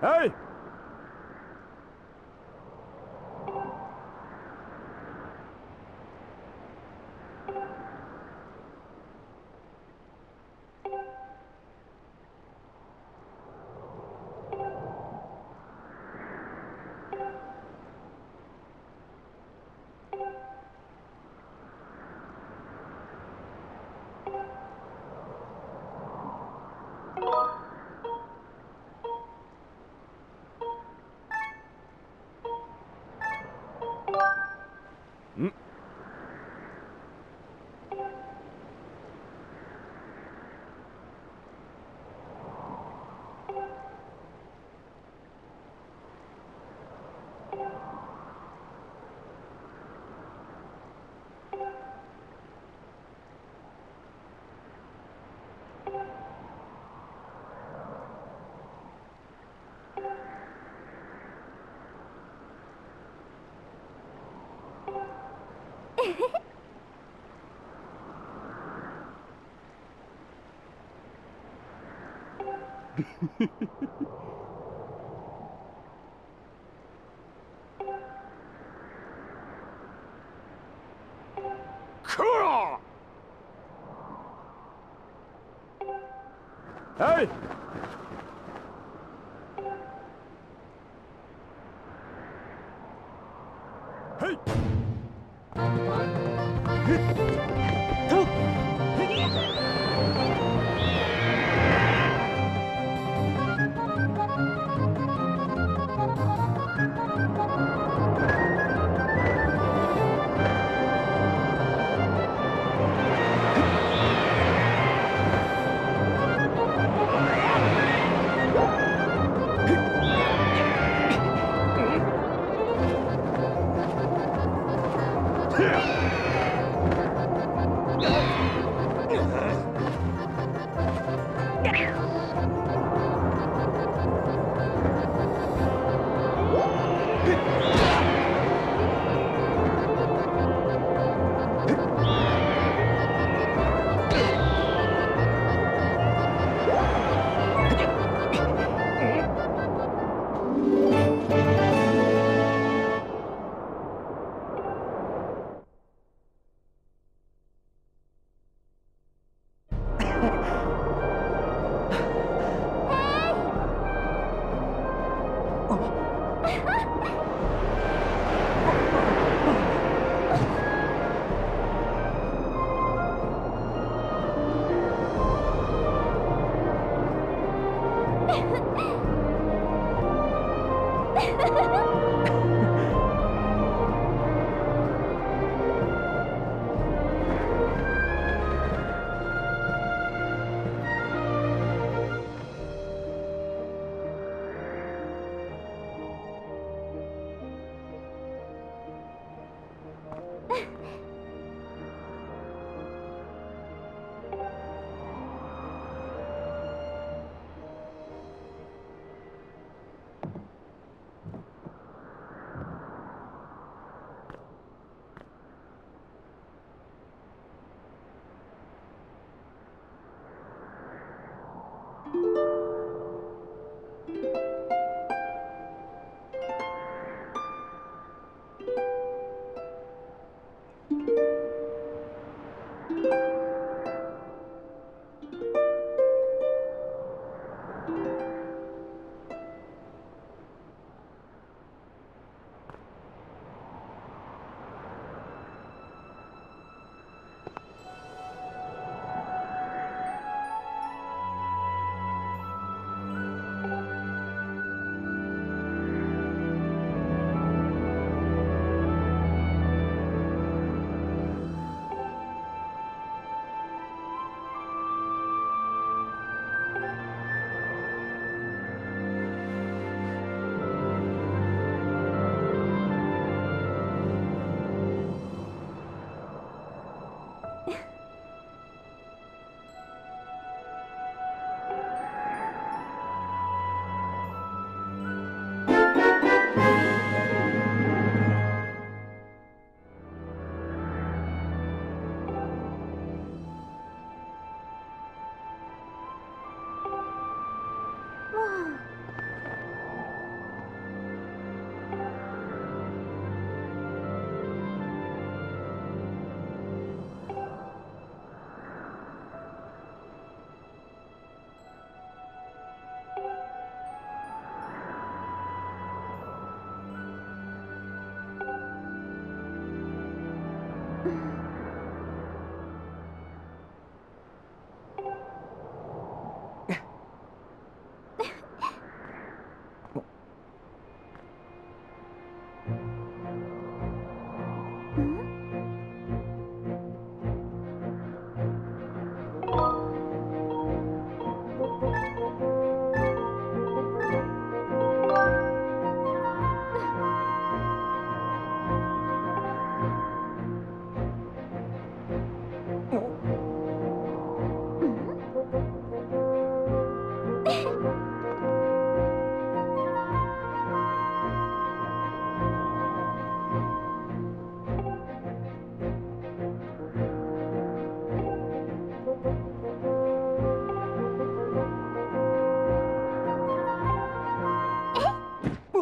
Hey! Cool. Hey.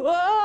Whoa!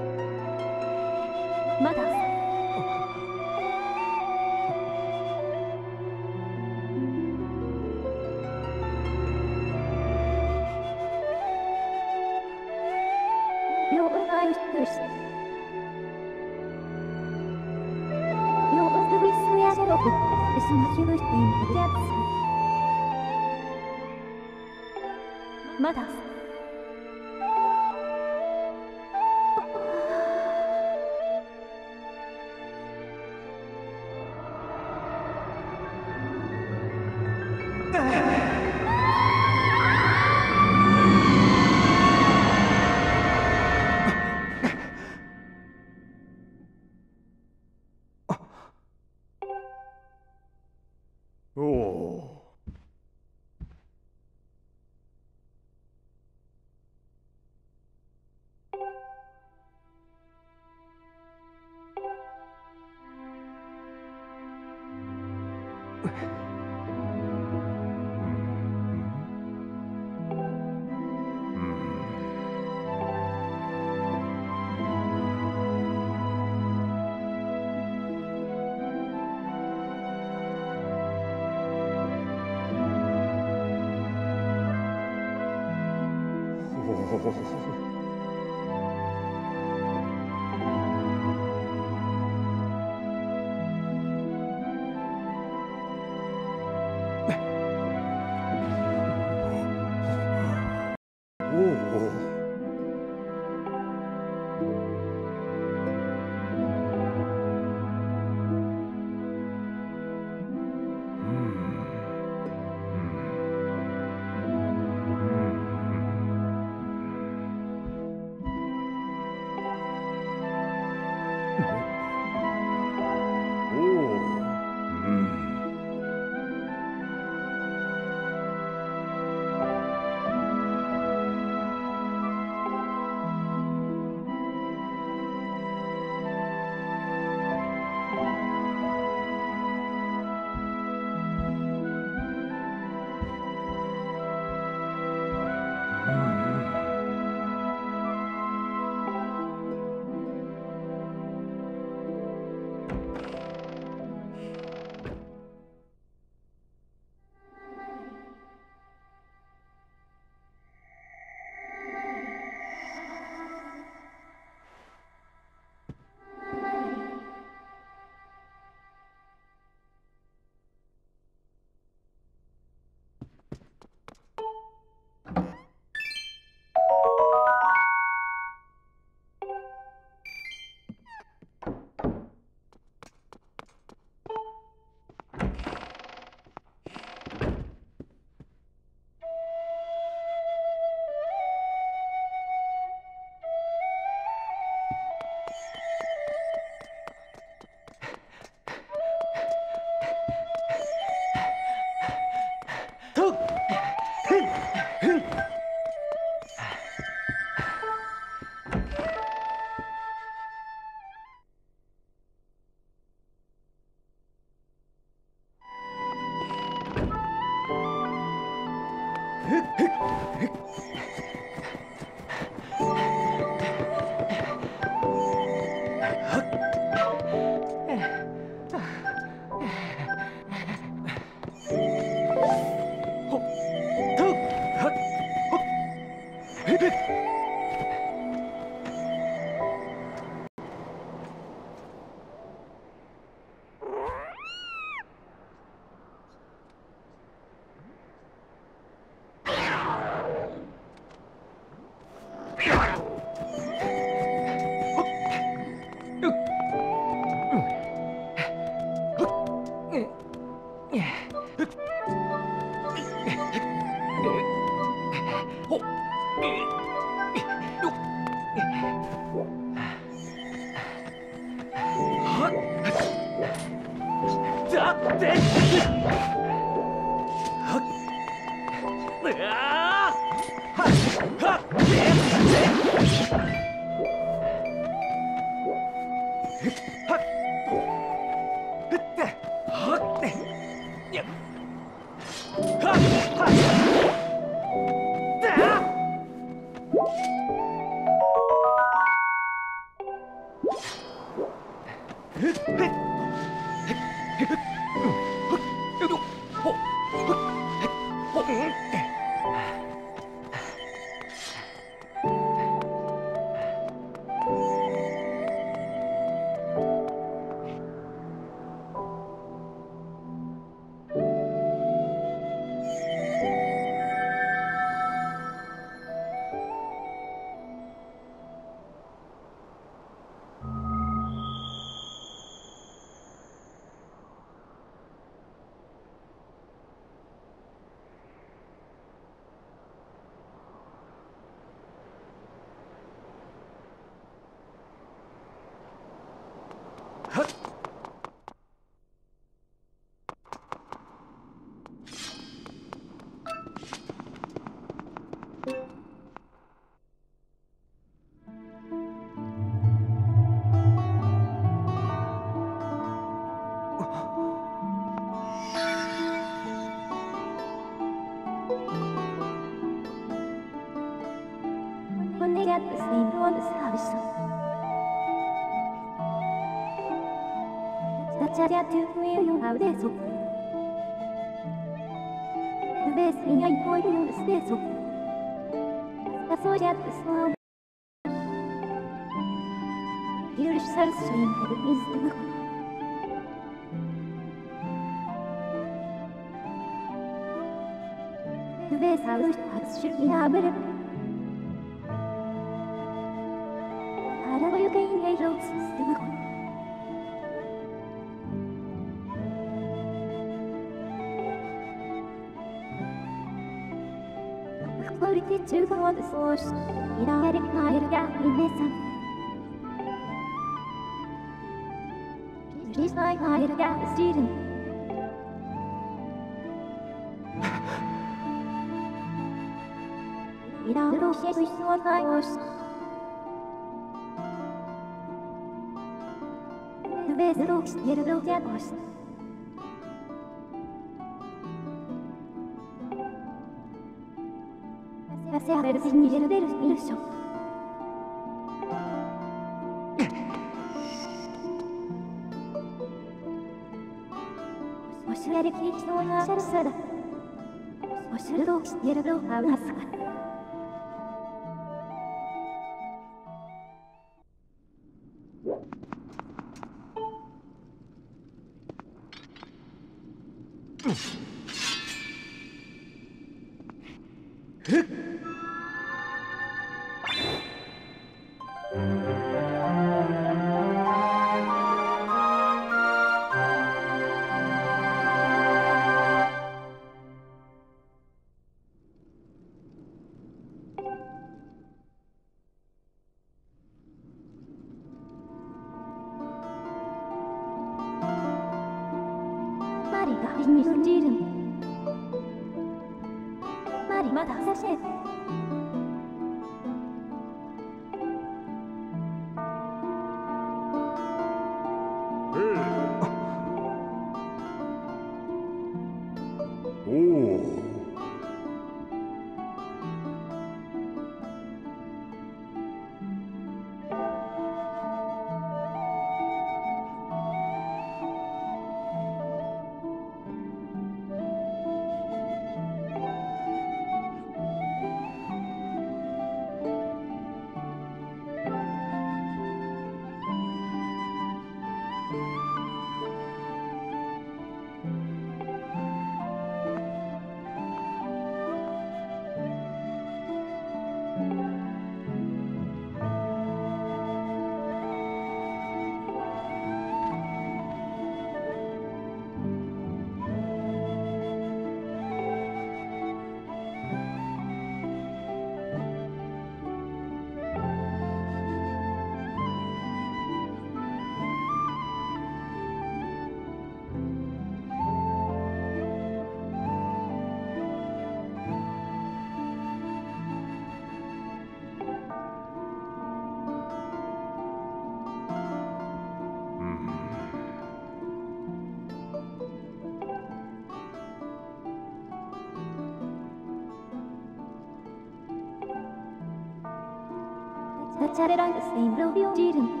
がチャレライスインロビオジールン。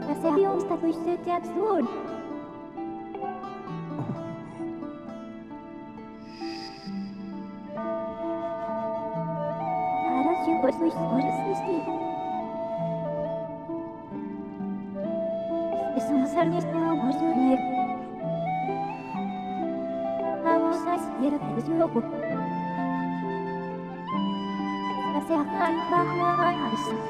ラセビオンスタクイセテアツウォール。ハラシュコスイスコルスイス。エソンサルニステオゴジュニエ。ハウサイスイエルテグジュロコ。Se agarra al sol.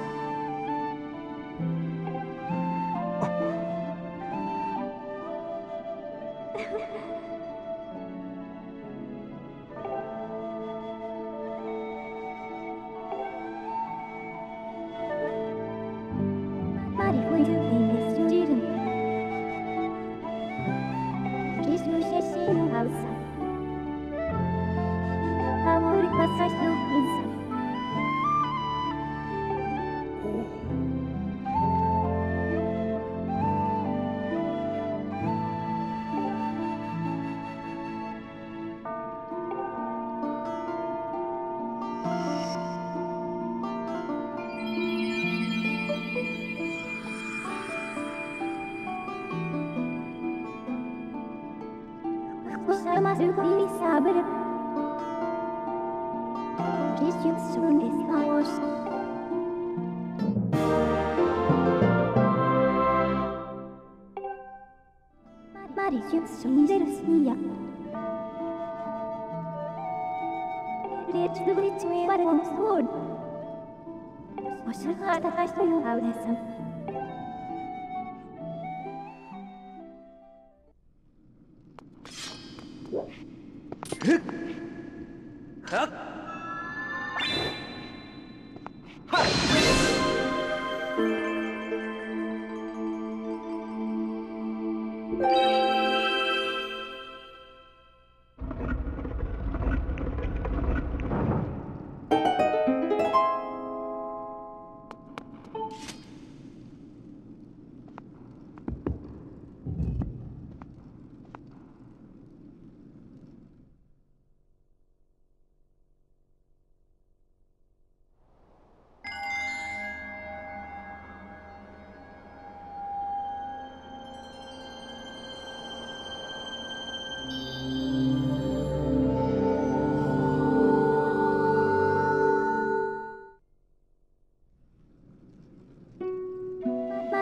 Mari foi de vimes de giro. Cristo chegou no alça. Amor e passagem no insa.Masu kiri sabar, kisah sulit harus. Mari kisah bersihnya. Lihat beri cuit pada musuh. Masyarakat harus tahu dasar.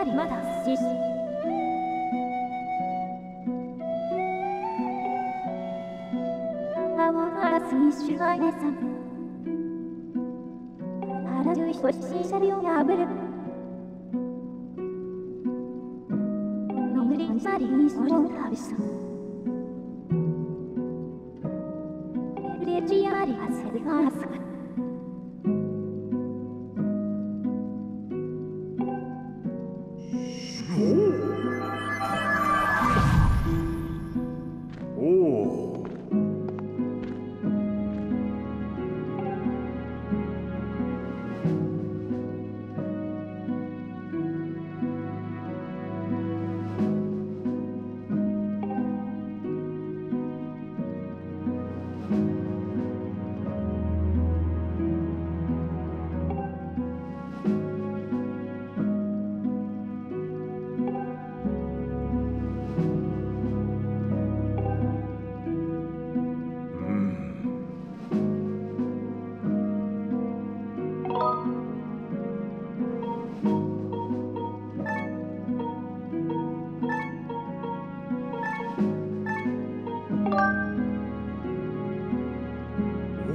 まだしあわはらすにしゅがいでさあらじゅうひこししゃりをやぶるのむりんまりにしょうかびされちやりはせるがらすが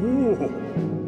Oh.